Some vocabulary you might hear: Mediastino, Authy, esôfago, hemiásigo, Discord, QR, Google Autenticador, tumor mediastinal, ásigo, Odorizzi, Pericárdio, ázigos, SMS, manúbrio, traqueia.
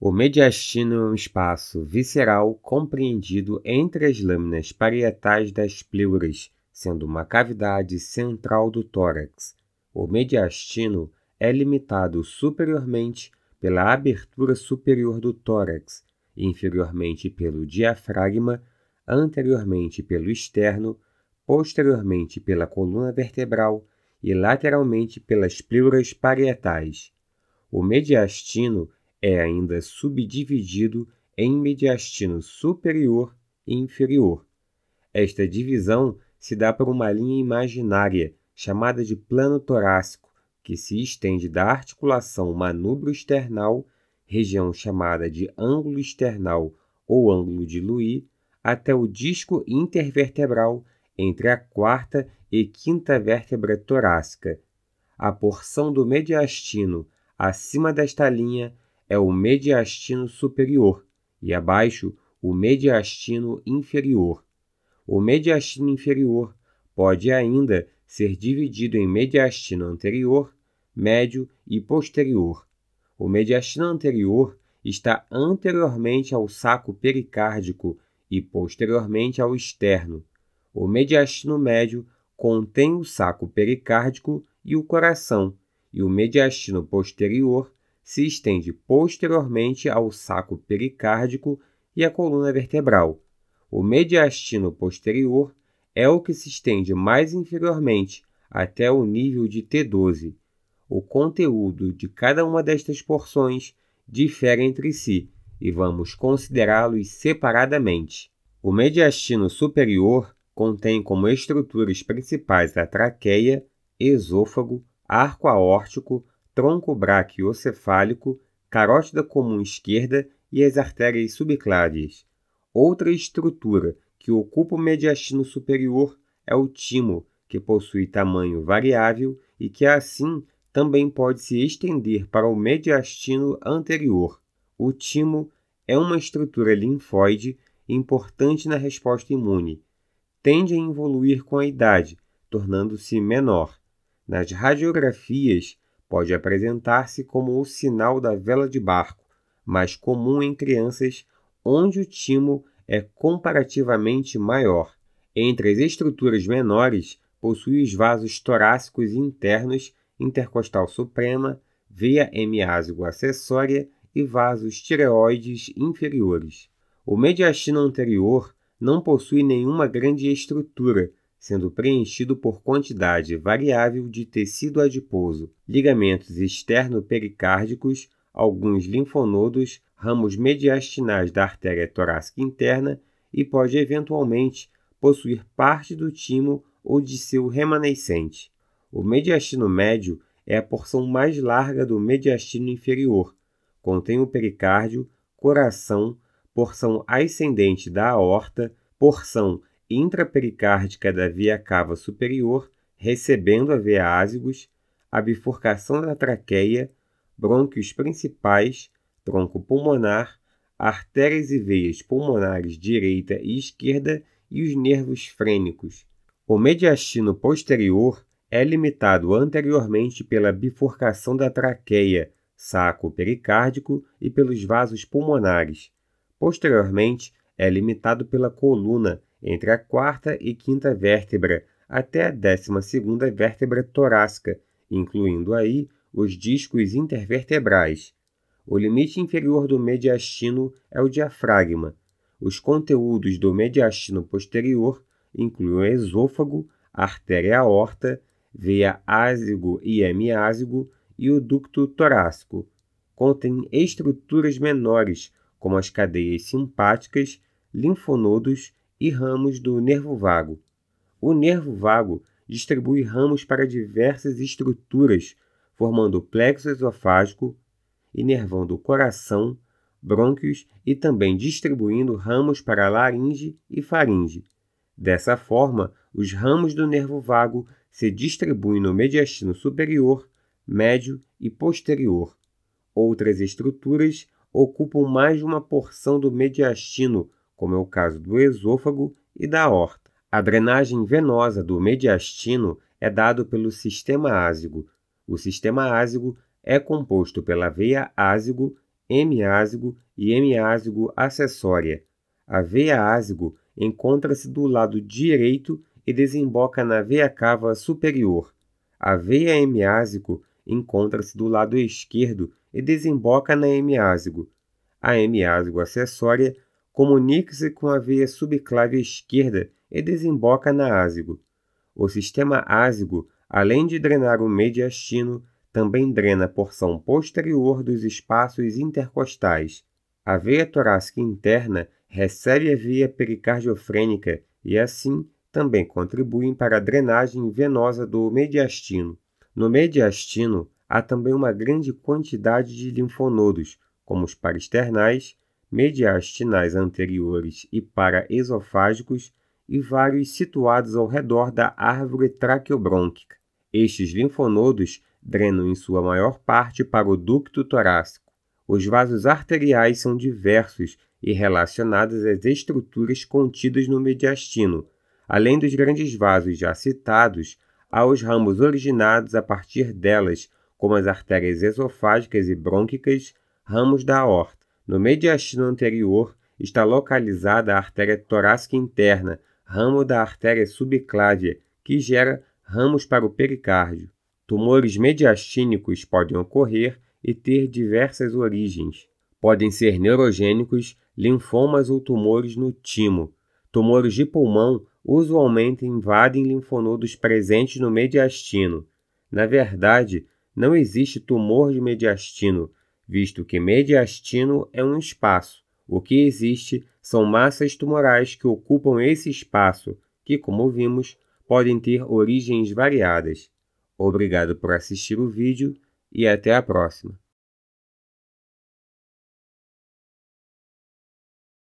O mediastino é um espaço visceral compreendido entre as lâminas parietais das pleuras, sendo uma cavidade central do tórax. O mediastino é limitado superiormente pela abertura superior do tórax, inferiormente pelo diafragma, anteriormente pelo esterno, posteriormente pela coluna vertebral e lateralmente pelas pleuras parietais. O mediastino é ainda subdividido em mediastino superior e inferior. Esta divisão se dá por uma linha imaginária, chamada de plano torácico, que se estende da articulação manúbrio-esternal, região chamada de ângulo esternal ou ângulo de Louis, até o disco intervertebral entre a quarta e quinta vértebra torácica. A porção do mediastino acima desta linha é o mediastino superior e, abaixo, o mediastino inferior. O mediastino inferior pode ainda ser dividido em mediastino anterior, médio e posterior. O mediastino anterior está anteriormente ao saco pericárdico e posteriormente ao esterno. O mediastino médio contém o saco pericárdico e o coração, e o mediastino posterior se estende posteriormente ao saco pericárdico e à coluna vertebral. O mediastino posterior é o que se estende mais inferiormente, até o nível de T12. O conteúdo de cada uma destas porções difere entre si e vamos considerá-los separadamente. O mediastino superior contém como estruturas principais a traqueia, esôfago, arco aórtico, tronco braquiocefálico, carótida comum esquerda e as artérias subclávias. Outra estrutura que ocupa o mediastino superior é o timo, que possui tamanho variável e que, assim, também pode se estender para o mediastino anterior. O timo é uma estrutura linfóide importante na resposta imune. Tende a evoluir com a idade, tornando-se menor. Nas radiografias, pode apresentar-se como o sinal da vela de barco, mais comum em crianças, onde o timo é comparativamente maior. Entre as estruturas menores, possui os vasos torácicos internos, intercostal suprema, veia hemiásico acessória e vasos tireoides inferiores. O mediastino anterior não possui nenhuma grande estrutura, sendo preenchido por quantidade variável de tecido adiposo, ligamentos externo-pericárdicos, alguns linfonodos, ramos mediastinais da artéria torácica interna e pode, eventualmente, possuir parte do timo ou de seu remanescente. O mediastino médio é a porção mais larga do mediastino inferior. Contém o pericárdio, coração, porção ascendente da aorta, porção intrapericárdica da via cava superior, recebendo a veia ázigos, a bifurcação da traqueia, brônquios principais, tronco pulmonar, artérias e veias pulmonares direita e esquerda e os nervos frênicos. O mediastino posterior é limitado anteriormente pela bifurcação da traqueia, saco pericárdico e pelos vasos pulmonares. Posteriormente, é limitado pela coluna, entre a quarta e quinta vértebra, até a 12ª vértebra torácica, incluindo aí os discos intervertebrais. O limite inferior do mediastino é o diafragma. Os conteúdos do mediastino posterior incluem o esôfago, a artéria aorta, veia ásigo e hemiásigo e o ducto torácico. Contém estruturas menores, como as cadeias simpáticas, linfonodos e ramos do nervo vago. O nervo vago distribui ramos para diversas estruturas, formando o plexo esofágico e nervão do coração, brônquios e também distribuindo ramos para a laringe e faringe. Dessa forma, os ramos do nervo vago se distribuem no mediastino superior, médio e posterior. Outras estruturas ocupam mais de uma porção do mediastino, como é o caso do esôfago e da aorta. A drenagem venosa do mediastino é dada pelo sistema ásigo. O sistema ásigo é composto pela veia ásigo hemiásigo e hemiásigo acessória. A veia ásigo encontra-se do lado direito e desemboca na veia cava superior. A veia hemiásigo encontra-se do lado esquerdo e desemboca na hemiásigo. A hemiásigo acessória comunica-se com a veia subclávia esquerda e desemboca na ásigo. O sistema ásigo, além de drenar o mediastino, também drena a porção posterior dos espaços intercostais. A veia torácica interna recebe a veia pericardiofrênica e, assim, também contribuem para a drenagem venosa do mediastino. No mediastino, há também uma grande quantidade de linfonodos, como os parasternais, mediastinais anteriores e paraesofágicos, e vários situados ao redor da árvore traqueobrônquica. Estes linfonodos drenam em sua maior parte para o ducto torácico. Os vasos arteriais são diversos e relacionados às estruturas contidas no mediastino. Além dos grandes vasos já citados, há os ramos originados a partir delas, como as artérias esofágicas e brônquicas, ramos da aorta. No mediastino anterior está localizada a artéria torácica interna, ramo da artéria subclávia, que gera ramos para o pericárdio. Tumores mediastínicos podem ocorrer e ter diversas origens. Podem ser neurogênicos, linfomas ou tumores no timo. Tumores de pulmão usualmente invadem linfonodos presentes no mediastino. Na verdade, não existe tumor de mediastino, visto que mediastino é um espaço. O que existe são massas tumorais que ocupam esse espaço, que, como vimos, podem ter origens variadas. Obrigado por assistir o vídeo e até a próxima.